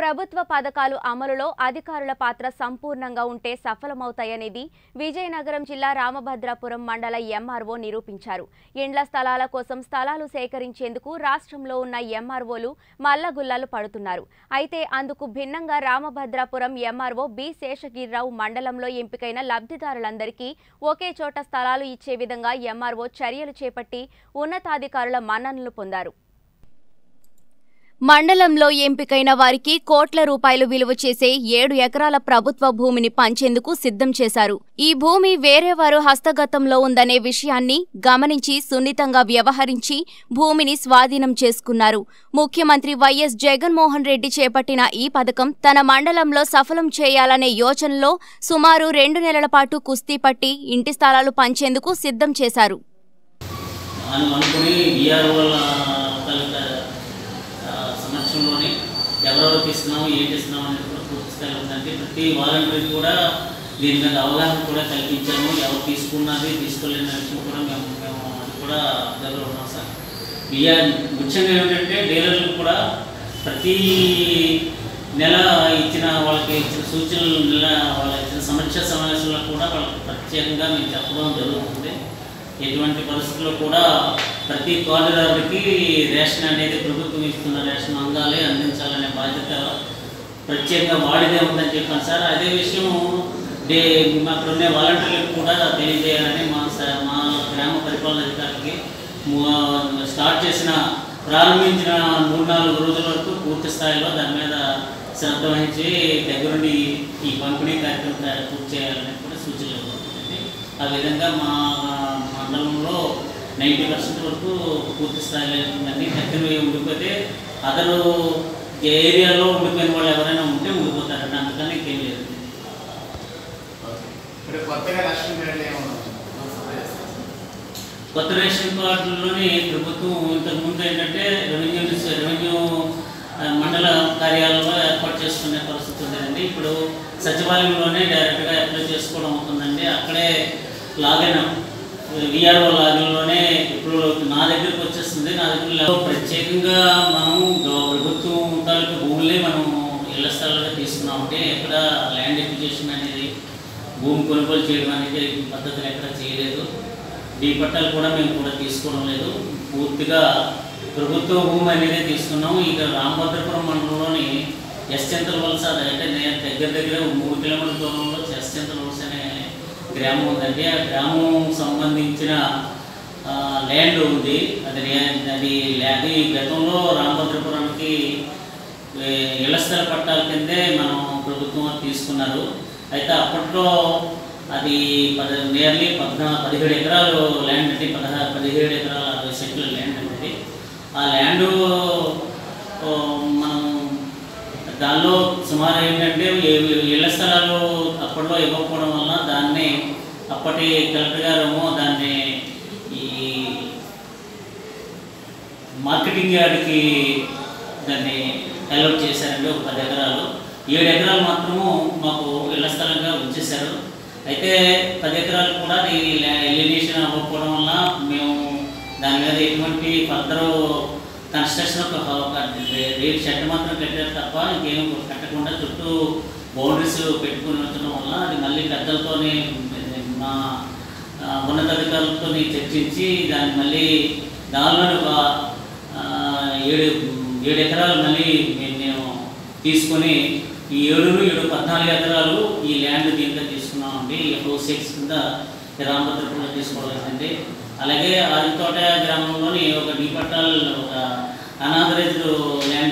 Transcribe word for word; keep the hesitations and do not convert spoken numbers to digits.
ప్రభుత్వ పథకాలు అమలులో అధికారుల పాత్ర సంపూర్ణంగా ఉంటే సఫలమవుతాయనేది విజయనగరం జిల్లా రామభద్రాపురం మండల ఎంఆర్ఓ నిరూపించారు. ఎండ్ల స్థలాల కోసం స్థలాలు సేకరించేందుకు రాష్ట్రంలో ఉన్న ఎంఆర్ఓలు మల్లగుల్లలు పడుతున్నారు. అయితే అందుకు భిన్నంగా రామభద్రాపురం ఎంఆర్ఓ బి శేషగిరిరావు మండలంలో ఎంపికైన లబ్ధిదారులందరికీ ఒకే చోట స్థలాలు ఇచ్చే విధంగా ఎంఆర్ఓ చర్యలు చేపట్టి ఉన్నతాధికారుల మన్ననలు పొందారు. మండలంలో ఎంపికైన వారికి కోట్ల రూపాయలు విలువ చేసే ఏడు ఎకరాల ప్రభుత్వ భూమిని పంచేందుకు సిద్ధం చేశారు. ఈ భూమి వేరేవారు హస్తగతంలో ఉందనే విషయాన్ని గమనించి సున్నితంగా వ్యవహరించి భూమిని స్వాధీనం చేసుకున్నారు. ముఖ్యమంత్రి వైఎస్ జగన్మోహన్ రెడ్డి చేపట్టిన ఈ పథకం తన మండలంలో సఫలం చేయాలనే యోచనలో సుమారు రెండు నెలల పాటు కుస్తీ పట్టి ఇంటి స్థలాలు పంచేందుకు సిద్ధం చేశారు. సమక్షంలోనే ఎవరెవరికి ఇస్తున్నాము ఏం చేస్తున్నాము అనేది కూడా పూర్తి స్థాయిలో ఉందంటే ప్రతి వాలంటీర్ కూడా దీని మీద అవగాహన కూడా కల్పించాము. ఎవరు తీసుకున్నది తీసుకోలేని విషయం కూడా మేము మేము కూడా దగ్గర ఉన్నాం సార్. బిఆర్ ముఖ్యంగా ఏమిటంటే డీలర్లకు కూడా ప్రతి నెల ఇచ్చిన వాళ్ళకి ఇచ్చిన సూచనలు నెల వాళ్ళకి ఇచ్చిన సమీక్ష సమావేశంలో కూడా వాళ్ళకి ప్రత్యేకంగా మేము చెప్పడం జరుగుతుంది. ఎటువంటి పరిస్థితుల్లో కూడా ప్రతి కార్డుదారుడికి రేషన్ అనేది ప్రభుత్వం ఇస్తున్న రేషన్ అందాలే అందించాలనే బాధ్యత ప్రత్యేకంగా వాడిదే ఉందని చెప్పాను సార్. అదే విషయం డే మాకు ఉండే వాలంటీర్లకు కూడా తెలియజేయాలని మా మా గ్రామ పరిపాలన అధికారికి స్టార్ట్ చేసిన ప్రారంభించిన మూడు నాలుగు రోజుల వరకు పూర్తి స్థాయిలో దాని మీద శ్రద్ధ వహించి దగ్గరుండి ఈ పంపిణీ కార్యక్రమం పూర్తి చేయాలని కూడా సూచనలు ఇవ్వబడుతుంది. ఆ విధంగా మా మండలంలో నైంటీ పర్సెంట్ వరకు పూర్తి స్థాయిలో ఉంటుందండి. దగ్గర ఉండిపోతే అతను ఏరియాలో ఉండిపోయిన వాళ్ళు ఎవరైనా ఉంటే ఉండిపోతారండి. అందుకని ఇంకేం లేదు. కొత్త రేషన్ కార్డుల్లోని ప్రభుత్వం ఇంతకుముందు ఏంటంటే రెవెన్యూ రెవెన్యూ మండల కార్యాలయంలో ఏర్పాటు చేసుకునే పరిస్థితి ఉండేదండి. ఇప్పుడు సచివాలయంలోనే డైరెక్ట్గా అప్లై చేసుకోవడం అవుతుందండి. అక్కడే లాగైనా విఆర్ఓ లాగంలోనే ఇప్పుడు నా దగ్గరకు వచ్చేస్తుంది. నా దగ్గర ప్రత్యేకంగా మనం ప్రభుత్వం తాలూకు భూములే మనం ఇళ్ల స్థలాలుగా తీసుకున్నాం అంటే ఎక్కడ ల్యాండ్ ఎక్విజిషన్ అనేది భూమి కొనుగోలు చేయడం అనేది పద్ధతులు ఎక్కడ చేయలేదు. ఈ పట్టాలు కూడా మేము కూడా తీసుకోవడం లేదు. పూర్తిగా ప్రభుత్వ భూమి అనేది తీసుకున్నాము. ఇక రామభద్రపురం మండలంలోని ఎస్చంతల వలస అంటే దగ్గర దగ్గర మూడు కిలోమీటర్ల దూరంలో ఎస్చంతల వలస అనే గ్రామం ఉందండి. ఆ గ్రామం సంబంధించిన ల్యాండ్ ఉంది. అది అది అది గతంలో రామభద్రపురానికి ఇళ్ల స్థల పట్టాల కిందే మనం ప్రభుత్వం తీసుకున్నారు. అయితే అప్పట్లో అది పది నియర్లీ పద్నా పదిహేడు ఎకరాలు ల్యాండ్ ఉంది. పదహారు పదిహేడు ఎకరాల అరవై సెంట్ల ల్యాండ్ ఉంది. ఆ ల్యాండ్ మనం దానిలో సుమారు ఏంటంటే ఇళ్ల స్థలాలు అప్పట్లో ఇవ్వకపోవడం వల్ల దాన్ని అప్పటి కలెక్టర్ గారేమో దాన్ని ఈ మార్కెటింగ్ యార్డ్కి దాన్ని అలౌట్ చేశారండి. ఒక పది ఎకరాలు ఏడు ఎకరాలు మాత్రము మాకు ఇళ్ల స్థలంగా ఉంచేశారు. అయితే పది ఎకరాలు కూడా ఎలిమినేషన్ అవ్వకపోవడం వల్ల మేము దాని మీద ఎటువంటి ఫర్దర్ కన్స్ట్రక్షన్ రేట్ షెడ్ మాత్రం కట్టారు తప్ప ఇంకేం కట్టకుండా చుట్టూ బౌండరీస్ పెట్టుకుని ఉండటం వల్ల అది మళ్ళీ పెద్దలతోనే మా ఉన్నతాధికారులతో చర్చించి దాన్ని మళ్ళీ దానిలోని ఒక ఏడు ఏడు ఎకరాలు మళ్ళీ మేము తీసుకొని ఈ ఏడు ఏడు పద్నాలుగు ఎకరాలు ఈ ల్యాండ్ దీంట్లో తీసుకున్నామండి. హౌస్ ఎక్స్ కింద రామభద్రపురంలో తీసుకోవాలండి. అలాగే ఆదితోట గ్రామంలోని ఒక డీ పట్టాలు ఒక అనాథరైజ్డ్ ల్యాండ్